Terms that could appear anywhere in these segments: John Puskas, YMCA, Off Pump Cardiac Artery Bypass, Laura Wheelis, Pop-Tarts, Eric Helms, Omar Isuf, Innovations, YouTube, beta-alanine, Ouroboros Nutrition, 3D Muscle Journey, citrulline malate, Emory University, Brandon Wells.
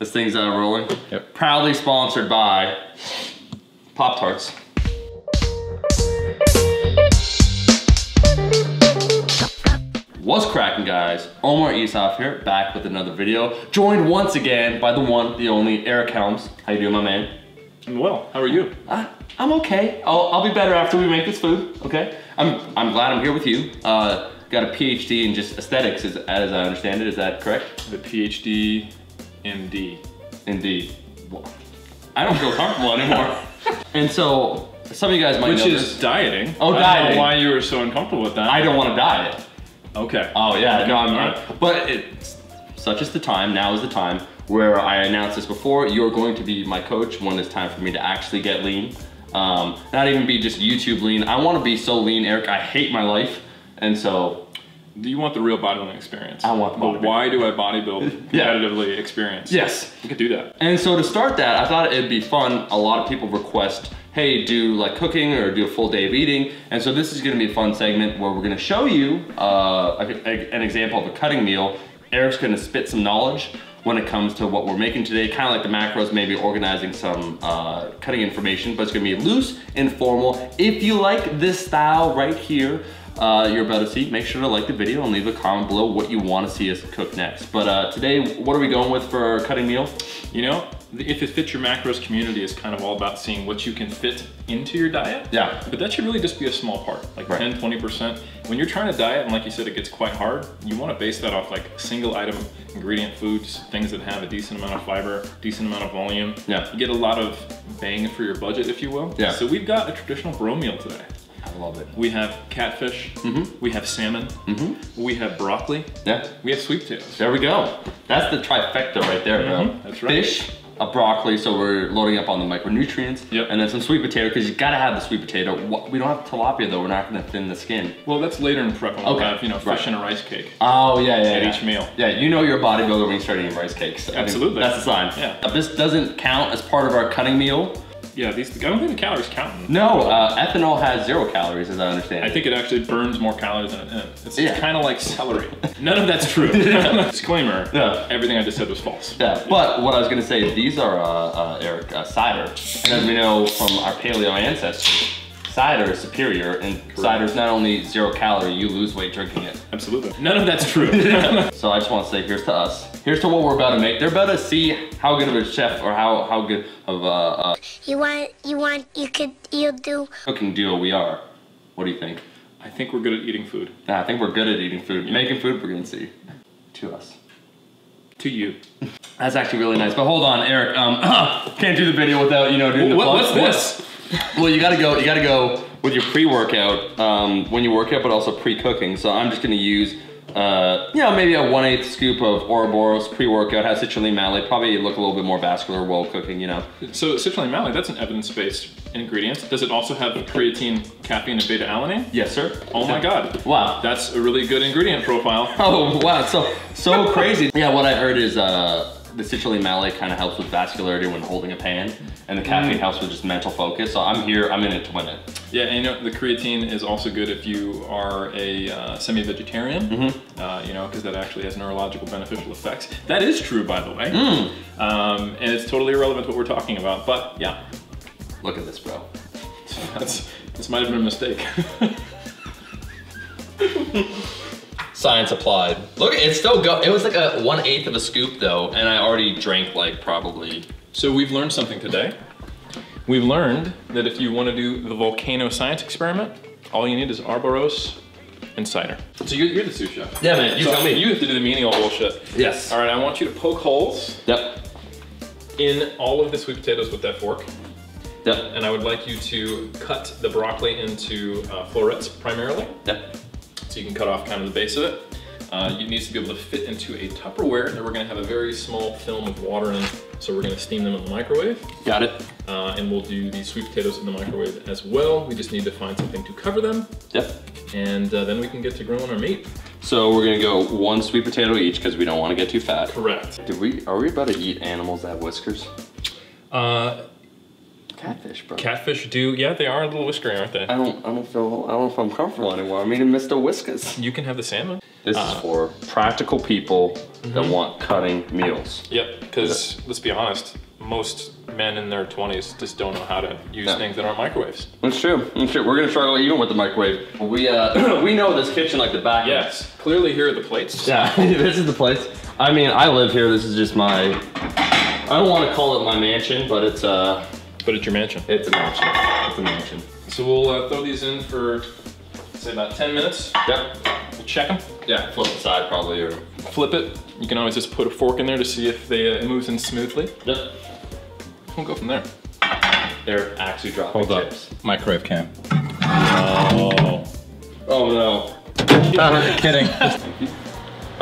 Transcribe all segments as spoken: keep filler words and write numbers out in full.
This thing's uh, rolling. Yep. Proudly sponsored by Pop-Tarts. What's cracking, guys? Omar Isuf here, back with another video. Joined once again by the one, the only, Eric Helms. How you doing, my man? I'm well, how are you? I, I'm okay. I'll, I'll be better after we make this food, okay? I'm, I'm glad I'm here with you. Uh, got a PhD in just aesthetics, as, as I understand it. Is that correct? The PhD, M D. M D. I don't feel comfortable anymore. And so, some of you guys might know this. Which is dieting. Oh, dieting. I don't know why you were so uncomfortable with that. I don't want to diet. Okay. Oh yeah, no, I'm not. But it's, such is the time, now is the time, where I announced this before, you're going to be my coach when it's time for me to actually get lean. Um, not even be just YouTube lean. I want to be so lean, Eric, I hate my life. And so... Do you want the real bodybuilding experience? I want the bodybuilding. But why do I bodybuild yeah. competitively experience? Yes. We could do that. And so to start that, I thought it'd be fun. A lot of people request, hey, do like cooking or do a full day of eating. And so this is gonna be a fun segment where we're gonna show you uh, a, a, an example of a cutting meal. Eric's gonna spit some knowledge when it comes to what we're making today, kind of like the macros, maybe organizing some uh, cutting information, but it's gonna be loose, informal. If you like this style right here, Uh, you're about to see, make sure to like the video and leave a comment below what you want to see us cook next. But uh, today, what are we going with for our cutting meal? You know, the If It Fits Your Macros community is kind of all about seeing what you can fit into your diet. Yeah. But that should really just be a small part, like right. ten, twenty percent. When you're trying to diet, and like you said, it gets quite hard, you want to base that off like single item ingredient foods, things that have a decent amount of fiber, decent amount of volume. Yeah. You get a lot of bang for your budget, if you will. Yeah. So we've got a traditional bro meal today. I love it. We have catfish, mm-hmm. we have salmon, mm-hmm. we have broccoli, yeah. we have sweet potatoes. There we go. That's the trifecta right there, mm-hmm. bro. That's right. Fish, a broccoli, so we're loading up on the micronutrients, yep. and then some sweet potato, because you gotta have the sweet potato. We don't have tilapia though, we're not gonna thin the skin. Well, that's later in prep when okay. we'll have, you know, fish right. and a rice cake. Oh, yeah, yeah, At yeah. each meal. Yeah, you know you're a bodybuilder when you start eating rice cakes. So absolutely. That's a sign. Yeah. If this doesn't count as part of our cutting meal, yeah, these, I don't think the calories count. No, uh, ethanol has zero calories, as I understand it. I think it actually burns more calories than it is. It's yeah. kind of like celery. None of that's true. Disclaimer, yeah. everything I just said was false. Yeah, but what I was gonna say is these are, uh, uh, Eric, uh, cider. And as we know from our paleo ancestry, cider is superior, and cider is not only zero calorie, you lose weight drinking it. Absolutely. None of that's true. So I just want to say, here's to us. Here's to what we're about to make. They're about to see how good of a chef or how how good of a uh, you want you want you could you do cooking duo we are. What do you think? I think we're good at eating food. Nah, I think we're good at eating food. Yeah. Making food, we're gonna see. To us. To you. That's actually really nice. But hold on, Eric. Um, can't do the video without you know doing the what, what's this? Well, you gotta go, you gotta go with your pre-workout um, when you work out, but also pre-cooking. So I'm just gonna use, uh, you know, maybe a one eighth scoop of Ouroboros pre-workout, has citrulline malate, probably look a little bit more vascular while cooking, you know. So citrulline malate, that's an evidence-based ingredient. Does it also have creatine, caffeine, and beta-alanine? Yes, sir. Oh my God. Wow. That's a really good ingredient profile. Oh, wow, so, so crazy. Yeah, what I heard is, uh, the citrulline malate kind of helps with vascularity when holding a pan, and the caffeine mm. helps with just mental focus. So I'm here, I'm in it to win it. Yeah, and you know, the creatine is also good if you are a uh, semi-vegetarian, mm-hmm. uh, you know, because that actually has neurological beneficial effects. That is true, by the way. Mm. Um, and it's totally irrelevant to what we're talking about, but yeah. Look at this, bro. That's, this might have been a mistake. Science applied. Look, it's still go. It was like a one eighth of a scoop though, and I already drank like probably. So we've learned something today. We've learned that if you want to do the volcano science experiment, all you need is Ouroboros and cider. So you're, you're the sous chef. Yeah, man. You so tell me. You have to do the menial bullshit. Yes. All right. I want you to poke holes. Yep. In all of the sweet potatoes with that fork. Yep. And I would like you to cut the broccoli into uh, florets primarily. Yep. So you can cut off kind of the base of it. Uh, it needs to be able to fit into a Tupperware, and then we're gonna have a very small film of water in it, so we're gonna steam them in the microwave. Got it. Uh, and we'll do the sweet potatoes in the microwave as well. We just need to find something to cover them. Yep. And uh, then we can get to grilling our meat. So we're gonna go one sweet potato each because we don't wanna get too fat. Correct. Did we, are we about to eat animals that have whiskers? Uh, Catfish, bro. Catfish do, yeah, they are a little whiskery, aren't they? I don't, I don't feel, I don't know if I'm comfortable anymore. I'm eating Mister Whiskers. You can have the salmon. This uh, is for practical people mm-hmm. that want cutting meals. Yep, because let's be honest, most men in their twenties just don't know how to use yeah. things that aren't microwaves. That's true. That's true. We're gonna struggle even with the microwave. We uh, we know this kitchen like the back. Yes. End. Clearly, here are the plates. Yeah, this is the place. I mean, I live here. This is just my. I don't want to call it my mansion, but it's uh. But it's your mansion. It's a mansion. It's a mansion. So we'll uh, throw these in for say about ten minutes. Yep. We'll check them. Yeah. Flip the side probably or. Flip it. You can always just put a fork in there to see if they uh, it moves in smoothly. Yep. We'll go from there. They're actually dropping Hold chips. Up. Microwave cam. Oh. Oh no. I'm kidding.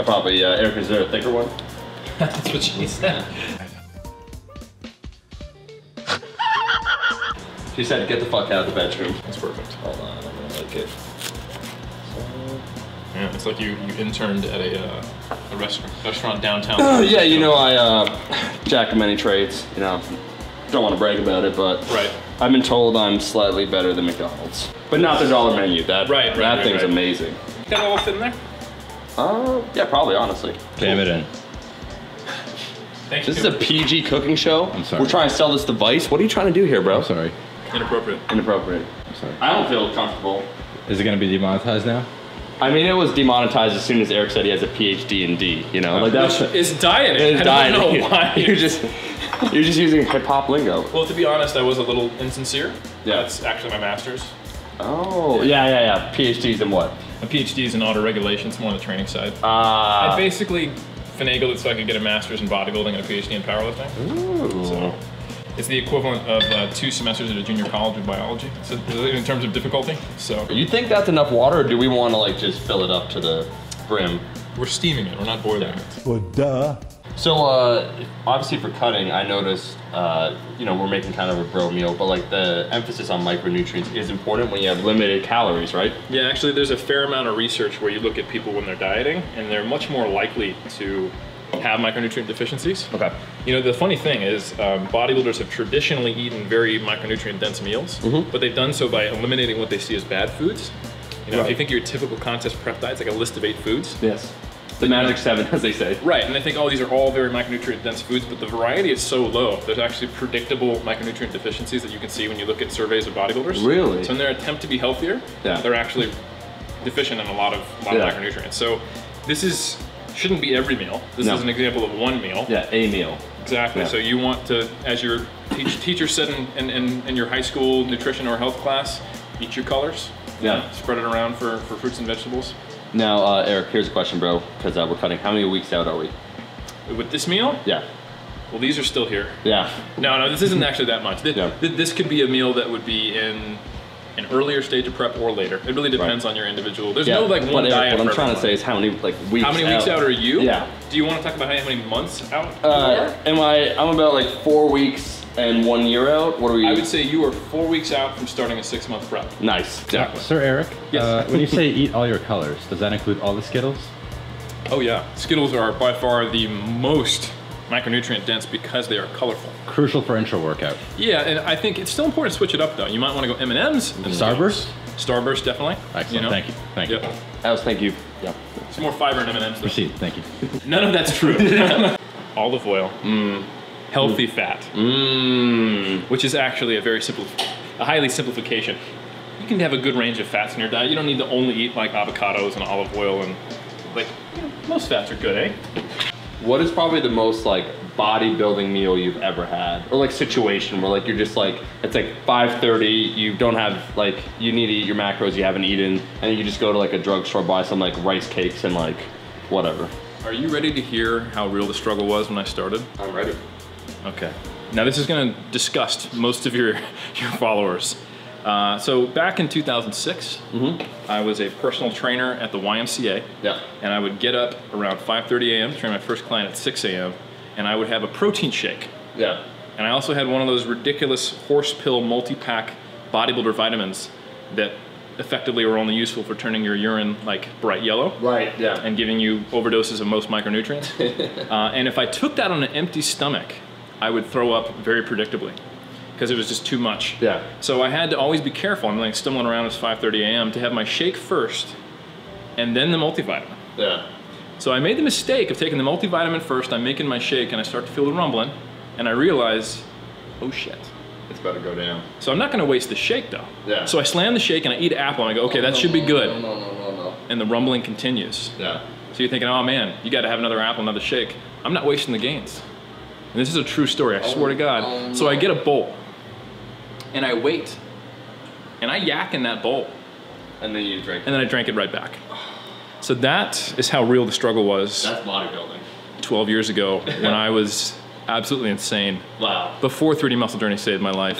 I probably, uh, Eric, is there a thicker one? That's what she said. She said, get the fuck out of the bedroom. That's perfect. Hold on, I'm gonna like it. Yeah, it's like you, you interned at a, uh, a restaurant, restaurant downtown. Uh, yeah, you know, I uh, jack of many trades, you know. Don't want to brag about it, but right. I've been told I'm slightly better than McDonald's. But not their dollar menu. That, right, that right, thing's right. amazing. Can that all fit in there? Uh, yeah, probably, honestly. Jam it in. Thank this you. Is a P G cooking show. I'm sorry. We're trying to sell this device. What are you trying to do here, bro? I'm sorry. Inappropriate. Inappropriate. I'm sorry. I don't feel comfortable. Is it going to be demonetized now? I mean, it was demonetized as soon as Eric said he has a PhD in D, you know? Like that's It's dieting. It's dieting. I don't know why. You're just, you're just using hip-hop lingo. Well, to be honest, I was a little insincere. Yeah. That's actually my master's. Oh, yeah, yeah, yeah. PhD's in what? A PhD's in auto-regulation. It's more on the training side. Ah. Uh, I basically finagled it so I could get a master's in bodybuilding and a PhD in powerlifting. Ooh. So it's the equivalent of uh, two semesters at a junior college in biology, so, in terms of difficulty, so. You think that's enough water, or do we want to like just fill it up to the brim? We're steaming it, we're not boiling yeah. it. Well, duh. So, uh, obviously for cutting, I noticed, uh, you know, we're making kind of a bro meal, but like the emphasis on micronutrients is important when you have limited calories, right? Yeah, actually there's a fair amount of research where you look at people when they're dieting, and they're much more likely to have micronutrient deficiencies. Okay. You know, the funny thing is um, bodybuilders have traditionally eaten very micronutrient dense meals, mm-hmm. but they've done so by eliminating what they see as bad foods. You know, right. if you think your typical contest prep diet is like a list of eight foods. Yes. The magic seven, as they say. Right, and they think, oh, these are all very micronutrient dense foods, but the variety is so low. There's actually predictable micronutrient deficiencies that you can see when you look at surveys of bodybuilders. Really? So in their attempt to be healthier, yeah. they're actually deficient in a lot of, a lot yeah. of micronutrients. So this is, shouldn't be every meal. This no. is an example of one meal. Yeah, a meal. Exactly. Yeah. So you want to, as your teach, teacher said in, in, in, in your high school nutrition or health class, eat your colors. Yeah. Spread it around for, for fruits and vegetables. Now, uh, Eric, here's a question, bro, because uh, we're cutting. How many weeks out are we? With this meal? Yeah. Well, these are still here. Yeah. No, no, this isn't actually that much. This, yeah. this could be a meal that would be in an earlier stage of prep or later. It really depends right. on your individual. There's yeah. no like one but diet. What I'm trying to say is how many like weeks. How many out. weeks out are you? Yeah. Do you want to talk about how many months out? Uh, you are? Am I? I'm about like four weeks and one year out. What are we? I would say you are four weeks out from starting a six month prep. Nice. Exactly. Sir Eric. Yes. Uh, when you say eat all your colors, does that include all the Skittles? Oh yeah. Skittles are by far the most micronutrient dense because they are colorful. Crucial for intro workout. Yeah, and I think it's still important to switch it up though. You might want to go M and M's. And Starburst? Starburst, definitely. Excellent, you know? Thank you, thank yep. you. That was thank you. Yep. Some more fiber in M and M's though. Proceed, thank you. None of that's true. Olive oil, mm. healthy mm. fat, mm. which is actually a very simple, a highly simplification. You can have a good range of fats in your diet. You don't need to only eat like avocados and olive oil and like, you know, most fats are good, eh? What is probably the most like bodybuilding meal you've ever had? Or like situation where like you're just like, it's like five thirty, you don't have like, you need to eat your macros you haven't eaten, and you just go to like a drugstore, buy some like rice cakes and like whatever. Are you ready to hear how real the struggle was when I started? I'm ready. Okay. Now this is gonna disgust most of your, your followers. Uh, so back in two thousand six, mm-hmm. I was a personal trainer at the Y M C A, yeah. and I would get up around five thirty a m, train my first client at six a m, and I would have a protein shake. Yeah. And I also had one of those ridiculous horse pill multi-pack bodybuilder vitamins that effectively were only useful for turning your urine like bright yellow. Right, yeah. And giving you overdoses of most micronutrients. uh, and if I took that on an empty stomach, I would throw up very predictably, because it was just too much. Yeah. So I had to always be careful. I'm like stumbling around, it's five thirty a m to have my shake first and then the multivitamin. Yeah. So I made the mistake of taking the multivitamin first. I'm making my shake and I start to feel the rumbling and I realize, oh shit. It's about to go down. So I'm not gonna waste the shake though. Yeah. So I slam the shake and I eat an apple and I go, okay, that should be good. No, no, no, no, no. And the rumbling continues. Yeah. So you're thinking, oh man, you gotta have another apple, another shake. I'm not wasting the gains. And this is a true story, I oh, swear to God. Oh, no. So I get a bowl and I wait and I yak in that bowl. And then you drink it. And then I drank it right back. So that is how real the struggle was. That's bodybuilding. twelve years ago when I was absolutely insane. Wow. Before three D Muscle Journey saved my life.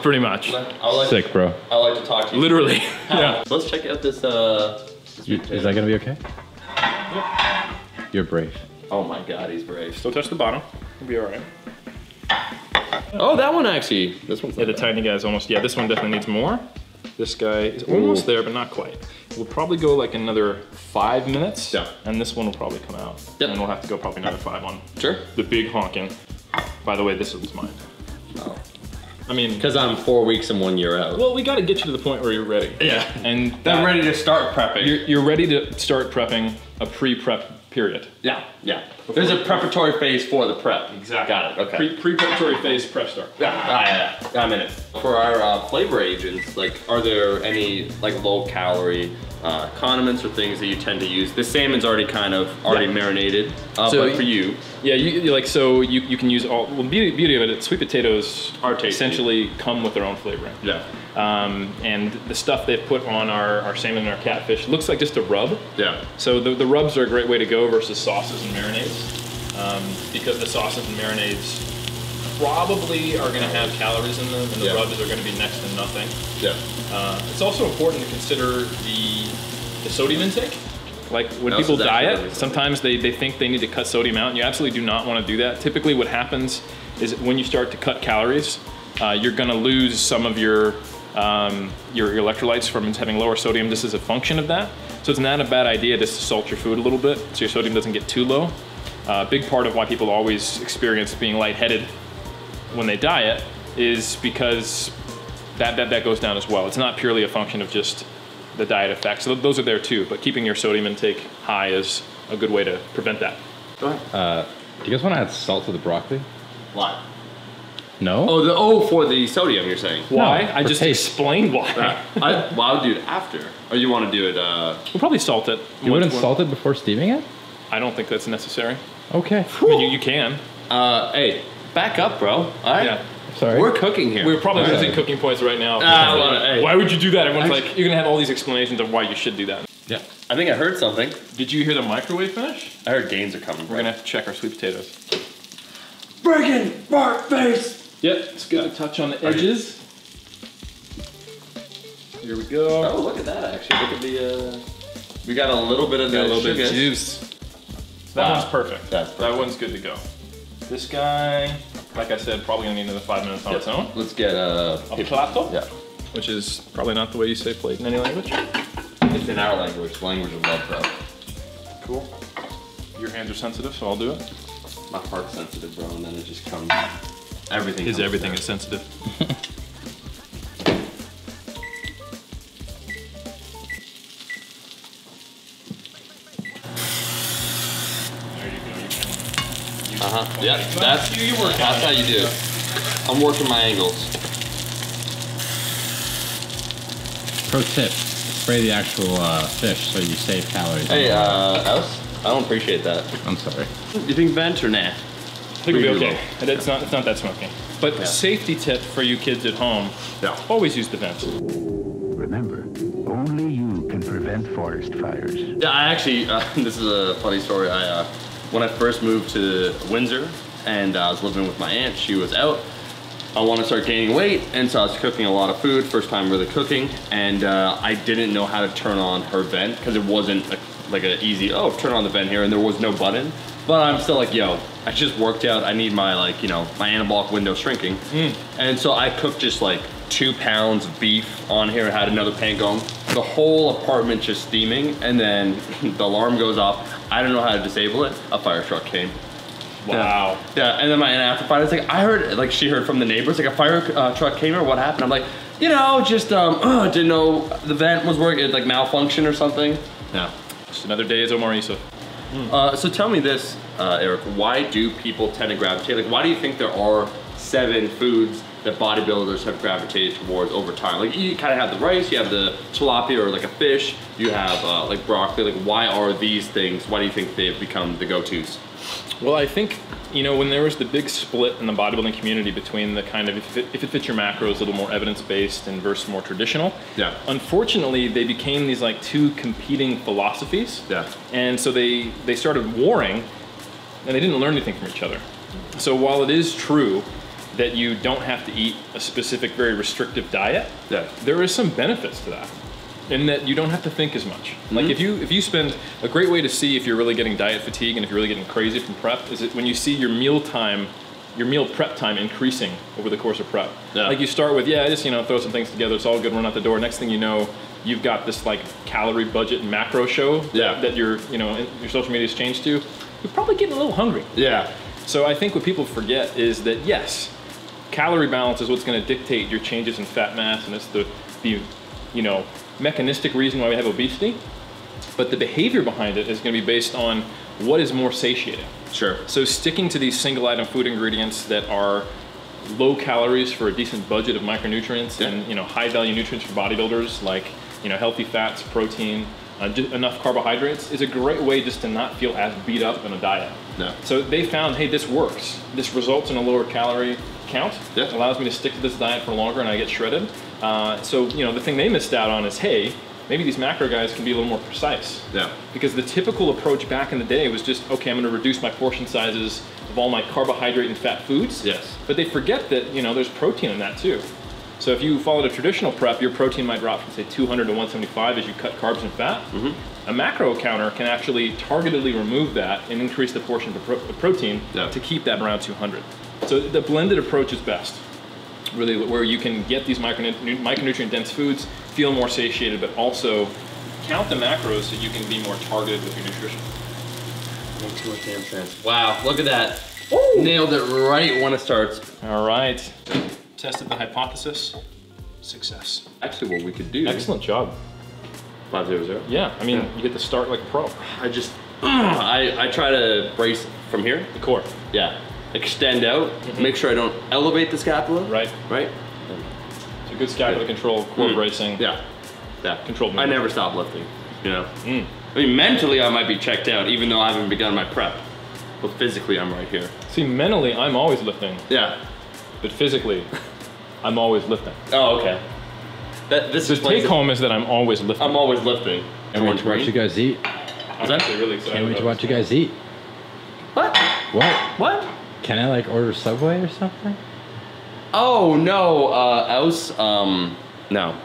Pretty much. I like Sick, to, bro. I like to talk to you. Literally. Yeah. So let's check out this. Uh, this you, is that going to be okay? Yep. You're brave. Oh my God, he's brave. Still touch the bottom. It'll be all right. Oh, that one actually. This one's yeah, the bad. Tiny guy's almost, yeah, this one definitely needs more. This guy is almost Ooh. there, but not quite. We'll probably go like another five minutes, yeah. and this one will probably come out. Yep. And we'll have to go probably another five on sure. the big honking. By the way, this is mine. Oh. I mean. Because I'm four weeks and one year out. Well, we gotta get you to the point where you're ready. Yeah. And that, I'm ready to start prepping. You're, you're ready to start prepping a pre-prep period. Yeah, yeah. Before There's a preparatory prep. phase for the prep. Exactly. Got it, okay. Pre, pre-preparatory phase, prep start. Yeah, ah, yeah, I'm in it. For our uh, flavor agents, like, are there any like low-calorie uh, condiments or things that you tend to use? The salmon's already kind of already yeah. marinated, uh, so but for you, yeah, you like so you you can use all. Well, beauty beauty of it, sweet potatoes are tasty. Essentially come with their own flavoring. Yeah, um, and the stuff they've put on our our salmon and our catfish looks like just a rub. Yeah. So the the rubs are a great way to go versus sauces and marinades, um, because the sauces and marinades probably are going to have calories in them, and the yeah. rubs are going to be next to nothing. Yeah. Uh, it's also important to consider the, the sodium intake. Like when no, people so diet, sometimes they, they think they need to cut sodium out, and you absolutely do not want to do that. Typically what happens is when you start to cut calories, uh, you're going to lose some of your, um, your your electrolytes from having lower sodium. This is a function of that. So it's not a bad idea just to salt your food a little bit so your sodium doesn't get too low. A uh, big part of why people always experience being lightheaded when they diet is because that, that that goes down as well. It's not purely a function of just the diet effects. So those are there too, but keeping your sodium intake high is a good way to prevent that. Go ahead. Uh, do you guys want to add salt to the broccoli? Why? No. Oh, the oh for the sodium you're saying. Why? No, I just taste. explained why. Uh, I, well, I'll do it after. Or you want to do it? Uh... We'll probably salt it. You wouldn't salt it before steaming it? I don't think that's necessary. Okay. I mean, you, you can. Uh, hey. Back up, bro. All right. Yeah. Sorry. We're cooking here. We're probably losing cooking points right now. Ah, hey. Why would you do that? Everyone's like, you're gonna have all these explanations of why you should do that. Yeah. I think I heard something. Did you hear the microwave finish? I heard gains are coming. We're right. gonna have to check our sweet potatoes. Breaking bark face. Yep. It's good to touch on the edges. Here we go. Oh, look at that! Actually, look at the. Uh... We got a little bit of that. A little bit of juice. That wow. one's perfect. That's perfect. That one's good to go. This guy, like I said, probably gonna need another five minutes on yep. its own. Let's get a... A plato? Yeah. Which is probably not the way you say plate in any language. It's in our language, language of love, bro. Cool. Your hands are sensitive, so I'll do it. My heart's sensitive, bro, and then it just comes... Everything His comes everything down. is sensitive. Uh-huh. Yeah, that's, you work that's how you do it. I'm working my angles. Pro tip, spray the actual uh, fish so you save calories. Hey, uh, Alice, I don't appreciate that. I'm sorry. You think vent or nah? I think it'll be okay. And it's not, it's not that smoky. But yeah. safety tip for you kids at home, yeah. always use the vent. Remember, only you can prevent forest fires. Yeah, I actually, uh, this is a funny story. I. Uh, When I first moved to Windsor and I was living with my aunt, she was out. I wanted to start gaining weight, and so I was cooking a lot of food, first time really cooking, and uh, I didn't know how to turn on her vent because it wasn't a, like an easy, oh, turn on the vent here, and there was no button. But I'm still like, yo, I just worked out, I need my like, you know, my anabolic window shrinking. Mm. And so I cooked just like two pounds of beef on here, had another pan going. The whole apartment just steaming, and then the alarm goes off. I don't know how to disable it. A fire truck came. Wow. Yeah, yeah. And then my aunt after fire, it's like I heard, like she heard from the neighbors, like a fire uh, truck came or what happened? I'm like, you know, just um, uh, didn't know the vent was working, it like malfunctioned or something. Yeah. Just another day as Omar Isuf. Mm. Uh, so tell me this, uh, Eric, why do people tend to gravitate? Like, why do you think there are seven foods that bodybuilders have gravitated towards over time? Like, you kind of have the rice, you have the tilapia or like a fish, you have uh, like broccoli. Like, why are these things, why do you think they've become the go-tos? Well, I think, you know, when there was the big split in the bodybuilding community between the kind of, if it, if it fits your macros, a little more evidence-based and versus more traditional. Yeah. Unfortunately, they became these like two competing philosophies. Yeah. And so they, they started warring and they didn't learn anything from each other. So while it is true that you don't have to eat a specific, very restrictive diet, yeah, there is some benefits to that. In that you don't have to think as much. Mm-hmm. Like if you if you spend, a great way to see if you're really getting diet fatigue and if you're really getting crazy from prep is that when you see your meal time, your meal prep time increasing over the course of prep. Yeah. Like you start with, yeah, I just, you know, throw some things together, it's all good, run out the door. Next thing you know, you've got this like calorie budget macro show yeah. that, that your, you know, your social media's changed to. You're probably getting a little hungry. Yeah. So I think what people forget is that yes, calorie balance is what's gonna dictate your changes in fat mass, and it's the, the you know, mechanistic reason why we have obesity, but the behavior behind it is going to be based on what is more satiating. Sure. So sticking to these single item food ingredients that are low calories for a decent budget of micronutrients yeah. and, you know, high value nutrients for bodybuilders, like, you know, healthy fats, protein, uh, just enough carbohydrates is a great way just to not feel as beat up on a diet. No. So they found, hey, this works. This results in a lower calorie count. Yeah. It allows me to stick to this diet for longer and I get shredded. Uh, so, you know, the thing they missed out on is, hey, maybe these macro guys can be a little more precise. Yeah. Because the typical approach back in the day was just, okay, I'm going to reduce my portion sizes of all my carbohydrate and fat foods. Yes. But they forget that, you know, there's protein in that too. So if you followed a traditional prep, your protein might drop from say two hundred to one seventy-five as you cut carbs and fat. Mm-hmm. A macro counter can actually targetedly remove that and increase the portion of pro- protein yeah. to keep that around two hundred. So the blended approach is best. Really, where you can get these micronutrient dense foods, feel more satiated, but also count the macros so you can be more targeted with your nutrition. Makes more damn sense. Wow, look at that. Ooh. Nailed it right when it starts. All right. Tested the hypothesis, success. Actually, what we could do. Excellent job. five zero zero. Yeah, I mean, yeah. you get to start like a pro. I just, I, I try to brace from here. The core. Yeah. Extend out, mm-hmm. make sure I don't elevate the scapula. Right. Right? So good scapular yeah. control, core mm. bracing. Yeah. Yeah. Controlled movement. I never stop lifting, you know? Mm. I mean, mentally I might be checked out even though I haven't begun my prep. But physically I'm right here. See, mentally I'm always lifting. Yeah. But physically, I'm always lifting. Oh, okay. That, this the take it. home is that I'm always lifting. I'm always lifting. Can't wait to watch you guys eat. I'm actually really excited. Can't wait to watch you guys eat. What? What? What? Can I like order Subway or something? Oh no, uh, else, um, no.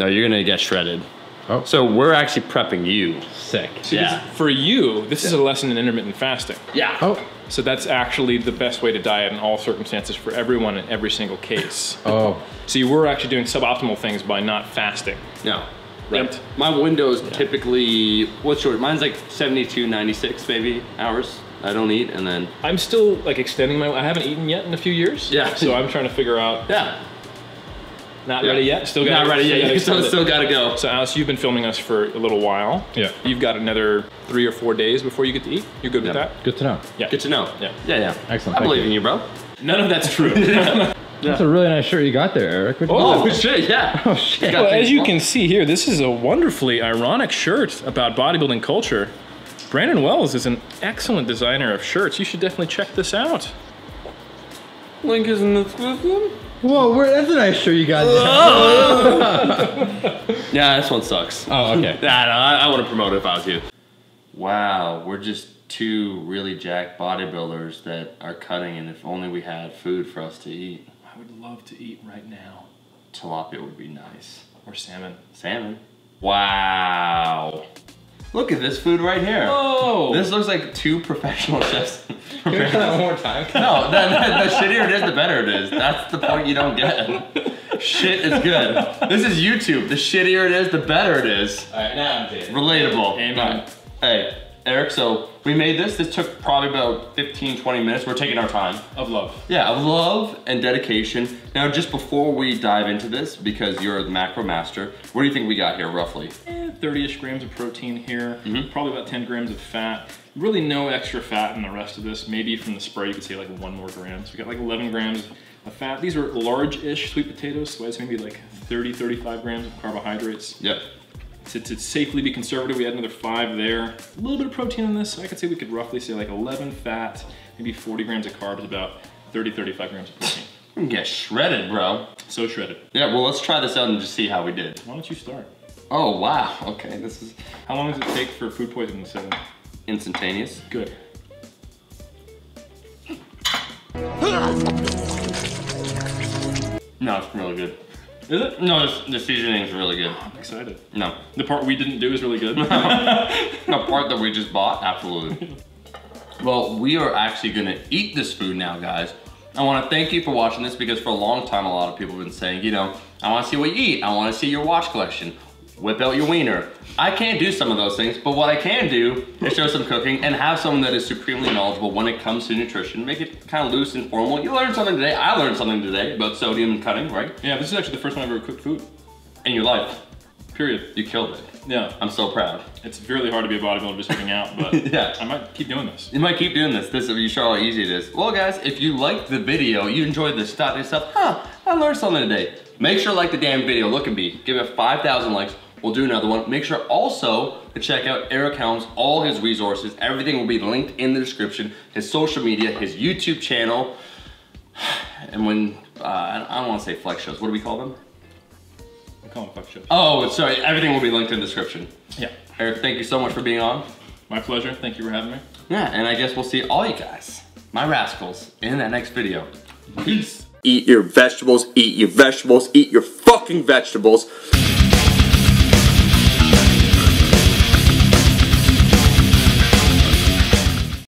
No, you're gonna get shredded. Oh. So we're actually prepping you. Sick. So yeah. This, for you, this yeah. is a lesson in intermittent fasting. Yeah. Oh. So that's actually the best way to diet in all circumstances for everyone in every single case. Oh. So you were actually doing suboptimal things by not fasting. No. Right. Yep. My window's yeah. typically, what's short? Mine's like seventy-two, ninety-six maybe hours. I don't eat and then... I'm still like extending my, I haven't eaten yet in a few years. Yeah. So I'm trying to figure out. Yeah. Not yeah. ready yet, still got Not ready still yet, gotta still, still gotta go. So Alice, you've been filming us for a little while. Yeah. You've got another three or four days before you get to eat. You good yeah. with that? Good to know. Yeah. Good to know. Yeah. Yeah, yeah. Excellent. I believe you. in you, bro. None of that's true. yeah. That's a really nice shirt you got there, Eric. Oh, oh shit, yeah. Oh shit. Well, as you can see here, this is a wonderfully ironic shirt about bodybuilding culture. Brandon Wells is an excellent designer of shirts. You should definitely check this out. Link is in the description. Whoa, where, that's a nice shirt you got there. Yeah, this one sucks. Oh, okay. Nah, no, I, I want to promote it if I was you. Wow, we're just two really jacked bodybuilders that are cutting, and if only we had food for us to eat. I would love to eat right now. Tilapia would be nice. Or salmon. Salmon. Wow. Look at this food right here. Whoa. This looks like two professional chefs. Can we do that one more time? No, the, the, the shittier it is, the better it is. That's the point you don't get. Shit is good. This is YouTube. The shittier it is, the better it is. All right, now I'm dead. Relatable. Amen. Hey, Eric, so we made this. This took probably about fifteen, twenty minutes. We're taking our time. Of love. Yeah, of love and dedication. Now, just before we dive into this, because you're the macro master, what do you think we got here, roughly? thirty-ish grams of protein here, mm-hmm. probably about ten grams of fat. Really no extra fat in the rest of this. Maybe from the spray, you could say like one more gram. So we got like eleven grams of fat. These are large-ish sweet potatoes, so that's maybe like thirty, thirty-five grams of carbohydrates. Yep. To, to safely be conservative, we had another five there. A little bit of protein in this. I could say we could roughly say like eleven fat, maybe forty grams of carbs, about thirty, thirty-five grams of protein. You can get shredded, bro. So shredded. Yeah, well, let's try this out and just see how we did. Why don't you start? Oh, wow. Okay, this is... How long does it take for food poisoning to set in? Instantaneous. Good. No, it's really good. Is it? No, the seasoning is really good. I'm excited. No. The part we didn't do is really good. No. The part that we just bought, absolutely. Well, we are actually gonna eat this food now, guys. I wanna thank you for watching this because for a long time, a lot of people have been saying, you know, I wanna see what you eat. I wanna see your watch collection. Whip out your wiener. I can't do some of those things, but what I can do is show some cooking and have someone that is supremely knowledgeable when it comes to nutrition. Make it kind of loose and formal. You learned something today. I learned something today about sodium and cutting, right? Yeah, this is actually the first time I've ever cooked food. In your life. Period. You killed it. Yeah. I'm so proud. It's really hard to be a bodybuilder just working out, but yeah. I might keep doing this. You might keep doing this. This You show how easy it is. Well, guys, if you liked the video, you enjoyed this stuff, and stuff, huh, I learned something today. Make sure to like the damn video. Look at me. Give it five thousand likes. We'll do another one. Make sure also to check out Eric Helms, all his resources. Everything will be linked in the description. His social media, his YouTube channel. And when, uh, I don't want to say flex shows. What do we call them? I call them flex shows. Oh, sorry. Everything will be linked in the description. Yeah. Eric, thank you so much for being on. My pleasure. Thank you for having me. Yeah, and I guess we'll see all you guys, my rascals, in that next video. Peace. Eat your vegetables. Eat your vegetables. Eat your fucking vegetables.